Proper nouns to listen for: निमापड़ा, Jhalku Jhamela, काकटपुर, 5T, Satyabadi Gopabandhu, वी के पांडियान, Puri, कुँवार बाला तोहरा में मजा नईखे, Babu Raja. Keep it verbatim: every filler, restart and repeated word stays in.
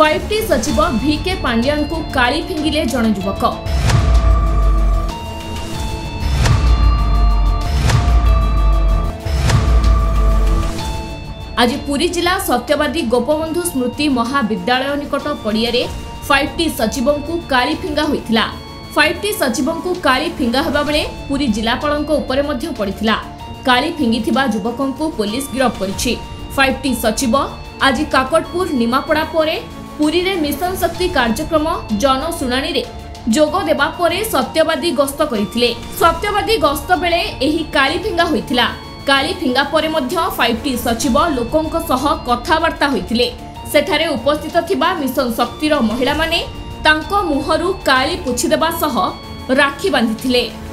Five T सचिव वी के पांडियान को काली फिंगिले जण युवक। आज पुरी जिला सत्यवादी गोपबंधु स्मृति महाविद्यालय निकट पड़िया रे फाइव टी सचिवों को काली फिंगा होइथिला। फाइव टी सचिवों को काली फिंगा होबा बेले पुरी जिलापाल उपरे मध्य पड़िथिला। काली फिंगिथिबा युवकों को पुलिस गिरफ करिछि। फाइव टी सचिव आज काकटपुर निमापड़ा पर पुरी रे मिशन शक्ति कार्यक्रम जन सुनानी रे जोग देबा परे सत्यवादी गस्त करिथिले। सत्यवादी गस्त बेले एही काली फिंगा होइथिला। काली फिंगा परे मध्य फाइव टी सचिव लोकों सह कथबार्ता होइथिले। सेठारे उपस्थित थिबा मिशन शक्तिर महिला माने तांको मुहरु काली पुछि देबा सह राखी बांधिथिले।